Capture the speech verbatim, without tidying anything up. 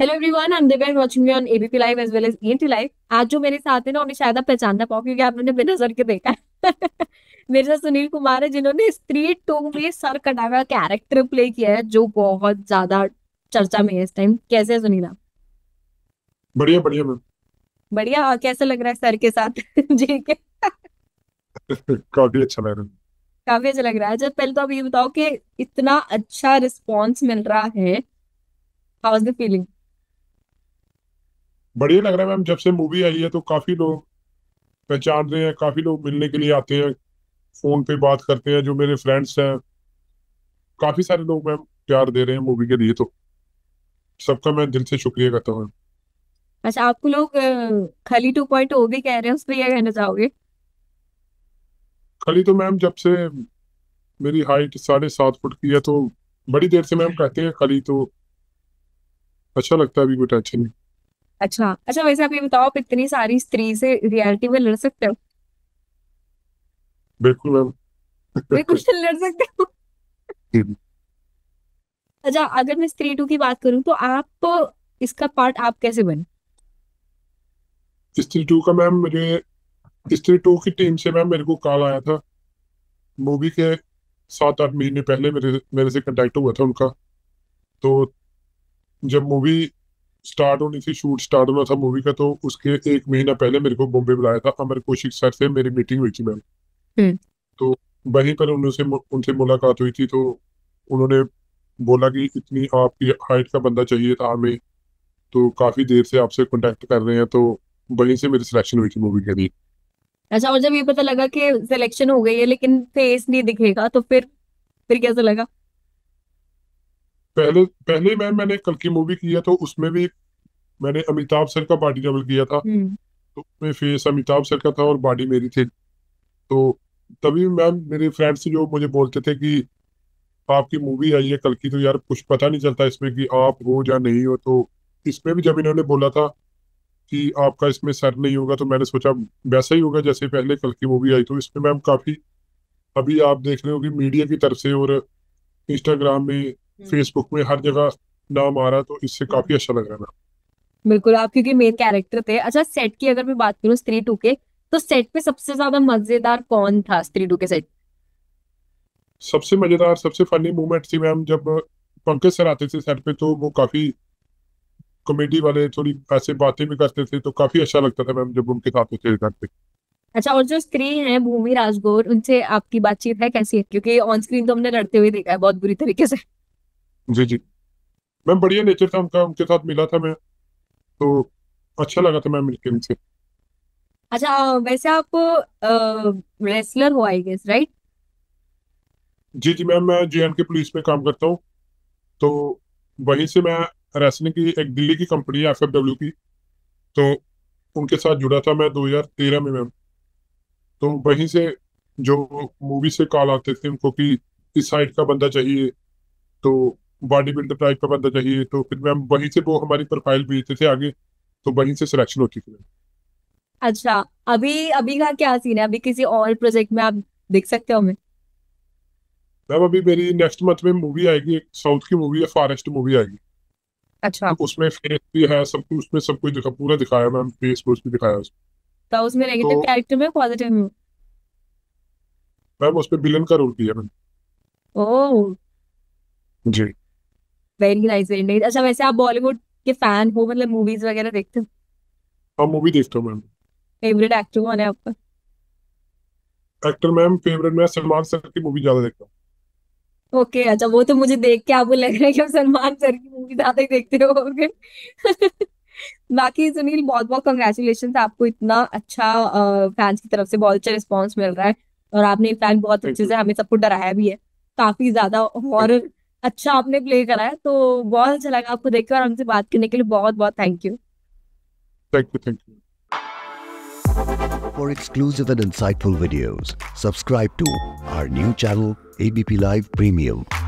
Hello everyone, I am Divya and watching me on ABP live as well as ENT live. आज जो मेरे साथ है ना, उन्हें शायद आप पहचान ना पाओ क्योंकि आपने बिना नजर के देखा है। मेरे साथ सुनील कुमार है जिन्होंने स्त्री टू में सर कटा हुआ कैरेक्टर प्ले किया है जो बहुत ज्यादा चर्चा में है इस टाइम। कैसे है सुनील आप? बढ़िया बढ़िया बढ़िया। कैसा लग रहा है सर के साथ? जी के काफी अच्छा लग रहा है, काफी अच्छा लग रहा है। जब पहले तो आप ये बताओ कि इतना अच्छा रिस्पॉन्स मिल रहा है, हाउ इज द फीलिंग? बढ़िया लग रहा है मैम। जब से मूवी आई है तो काफी लोग पहचान रहे हैं, काफी लोग मिलने के लिए आते हैं, फोन पे बात करते हैं। जो मेरे फ्रेंड्स हैं, काफी सारे लोग मैम प्यार दे रहे हैं मूवी के लिए, तो सबका मैं दिल से शुक्रिया करता हूँ। अच्छा, आपको लोग खली टू पॉइंट ओ भी कह रहे हैं, उस पर क्या कहना चाहोगे? खली तो मैम जब से मेरी हाइट साढ़े सात फुट की है तो बड़ी देर से मैम कहते हैं खली, तो अच्छा लगता है, अभी कोई टेंशन नहीं। अच्छा अच्छा वैसे आप ये बताओ, आप इतनी सारी स्त्री से रियलिटी में लड़ सकते हो? बिल्कुल मैम, बिल्कुल लड़ सकते हो। अच्छा, अगर मैं स्त्री टू की बात करूं तो आप इसका पार्ट आप कैसे बने? स्त्री टू का मैम मुझे स्त्री टू की टीम से मैम मेरे को कॉल आया था मूवी के सात आठ महीने पहले। मेरे मेरे से कांटेक्ट हुआ था उनका, तो जब मूवी स्टार्ट होनी थी, शूट स्टार्ट होना था मूवी का, तो उसके एक महीना पहले मेरे को बॉम्बे बुलाया था। अमर कौशिक सर से मेरी मीटिंग हुई थी मैम, तो वहीं पर उनसे उनसे मुलाकात हुई थी। तो उन्होंने बोला कि इतनी आपकी हाइट का बंदा चाहिए था हमें, तो काफी देर से आपसे कॉन्टेक्ट कर रहे हैं, तो वहीं से मेरी सिलेक्शन हुई थी मूवी के लिए। अच्छा, और जब ये पता लगा कि सिलेक्शन हो गई है लेकिन फेस नहीं दिखेगा, तो फिर फिर कैसा लगा? पहले पहले मैम मैंने कल्कि मूवी किया तो उसमें भी मैंने अमिताभ सर का बॉडी डबल किया था, तो उसमें फेस अमिताभ सर का था और बॉडी मेरी थी। तो तभी मैम मेरे फ्रेंड्स जो मुझे बोलते थे कि आपकी मूवी आई है कल्कि, तो यार कुछ पता नहीं चलता इसमें कि आप हो या नहीं हो। तो इसमें भी जब इन्होंने बोला था कि आपका इसमें सर नहीं होगा, तो मैंने सोचा वैसा ही होगा जैसे पहले कल्कि मूवी आई। तो इसमें मैम काफी अभी आप देख रहे हो कि मीडिया की तरफ से और इंस्टाग्राम में, फेसबुक में हर जगह नाम आ रहा, तो इससे काफी अच्छा लग रहा है मैम। बिल्कुल, आप क्योंकि मेन कैरेक्टर थे। अच्छा, सेट की अगर मैं बात करूं स्त्री टू के, तो सेट पे सबसे ज्यादा मजेदार कौन था स्त्री टू के सेट? सबसे मजेदार, सबसे फनी मोमेंट थी मैम जब पंकज सर आते थे सेट पे, तो वो काफी कॉमेडी वाले, थोड़ी ऐसे बातें भी करते थे, तो काफी अच्छा लगता था मैम जब उनके साथ होते थे। अच्छा, और जो स्त्री हैं भूमि राजगोर, उनसे आपकी बातचीत है कैसी है? क्योंकि ऑन स्क्रीन तो हमने लड़ते हुए देखा है बहुत बुरी तरीके से। जी जी मैम, बढ़िया नेचर था उनका, उनके साथ मिला था मैं, तो अच्छा लगा था मैम मिलकर उनसे। अच्छा, वैसे आप रेसलर हो आई गेस, राइट? जी जी मैम, मैं जे एंड के पुलिस में काम करता हूँ, तो वहीं से मैं रेसलिंग की, एक दिल्ली की कंपनी है एफ एफ डब्ल्यू की, तो उनके साथ जुड़ा था मैं दो हज़ार तेरह में मैम। तो वहीं से जो मूवी से कॉल आते थे उनको कि इस साइड का बंदा चाहिए, तो बॉडी बिल्डर टाइप का बंदा चाहिए, तो फिर मैम वहीं से वो हमारी प्रोफाइल भेजते थे आगे, तो वहीं से सिलेक्शन होती थी। अच्छा, अभी अभी का क्या सीन है? अभी किसी और प्रोजेक्ट में आप देख सकते हो हमें? मैम अभी मेरी नेक्स्ट मंथ में मूवी आएगी, साउथ की मूवी है, फॉरेस्ट मूवी आएगी। अच्छा, तो उसमें फेस भी है, सब कुछ उसमें, सब कुछ दिखा, पूरा दिखाया मैम, फेस पोस्ट भी दिखाया उसमें। तो उसमें नेगेटिव कैरेक्टर में, पॉजिटिव में मैम उसमें विलन का रोल किया मैम। ओह जी, वेरी नाइस वेरी नाइस। अच्छा, वैसे आप बॉलीवुड के फैन हो, मतलब मूवीज वगैरह देखते हो? हां, मूवी देखता हूं मैम। फेवरेट एक्टर कौन है आपका? एक्टर मैम फेवरेट मैं सलमान सर की मूवी ज्यादा देखता हूं। ओके okay, अच्छा, वो तो मुझे देख के आपको लग रहा है कि आप सलमान सर की मूवी ज्यादा ही देखते हो। बाकी सुनील, बहुत बहुत कंग्रेचुलेशन, आपको इतना अच्छा फैंस की तरफ से बहुत अच्छा रिस्पॉन्स मिल रहा है, और आपने इनफैक्ट बहुत अच्छे से हमें सबको डराया भी है, काफी ज्यादा हॉरर अच्छा आपने प्ले करा है, तो बहुत अच्छा लगा आपको देख के, और हमसे बात करने के लिए बहुत बहुत thank you. Thank you thank you. For exclusive and insightful videos, subscribe to our new channel A B P Live Premium.